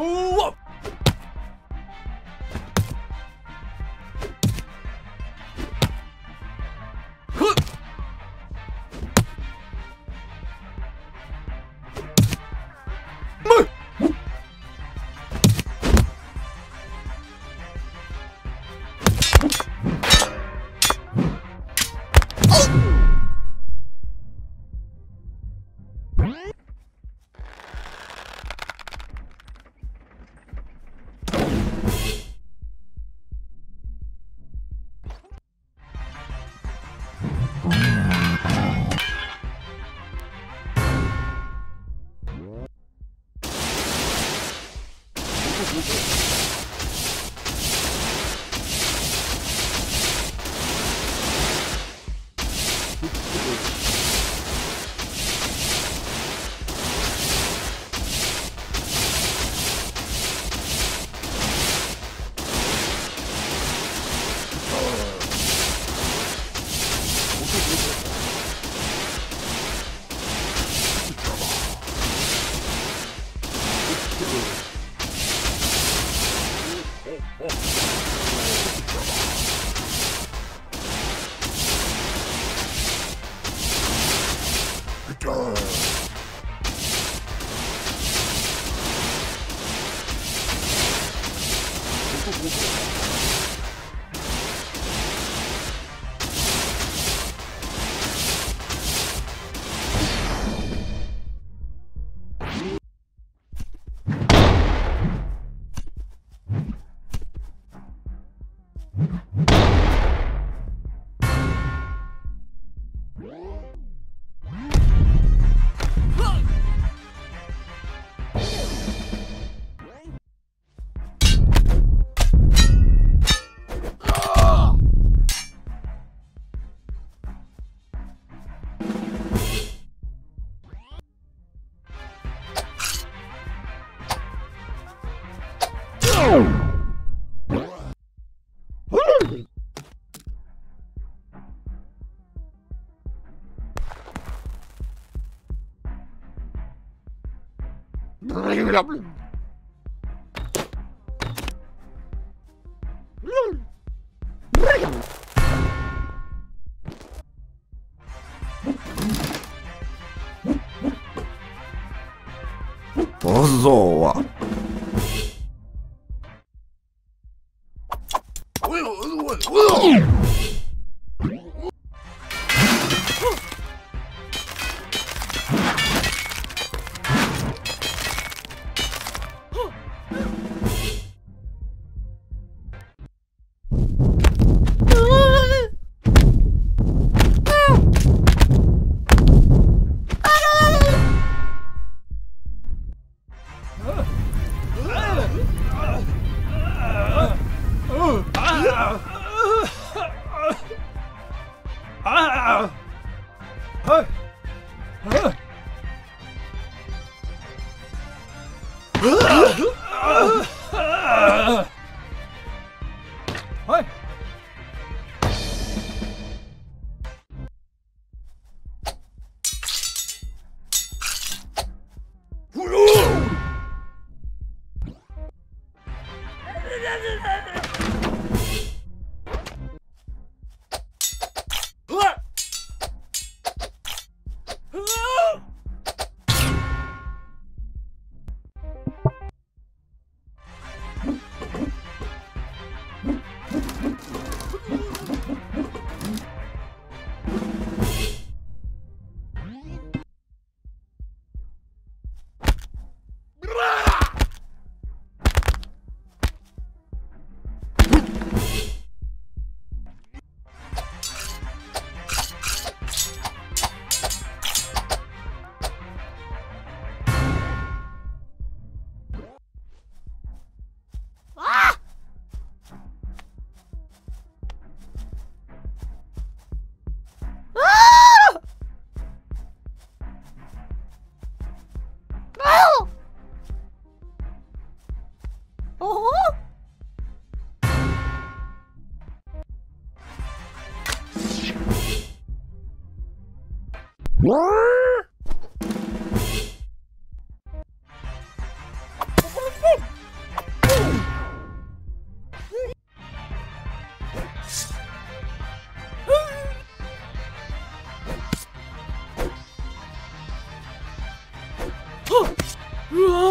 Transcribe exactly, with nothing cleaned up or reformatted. ¡Uh! Problem. What? ¡Uah!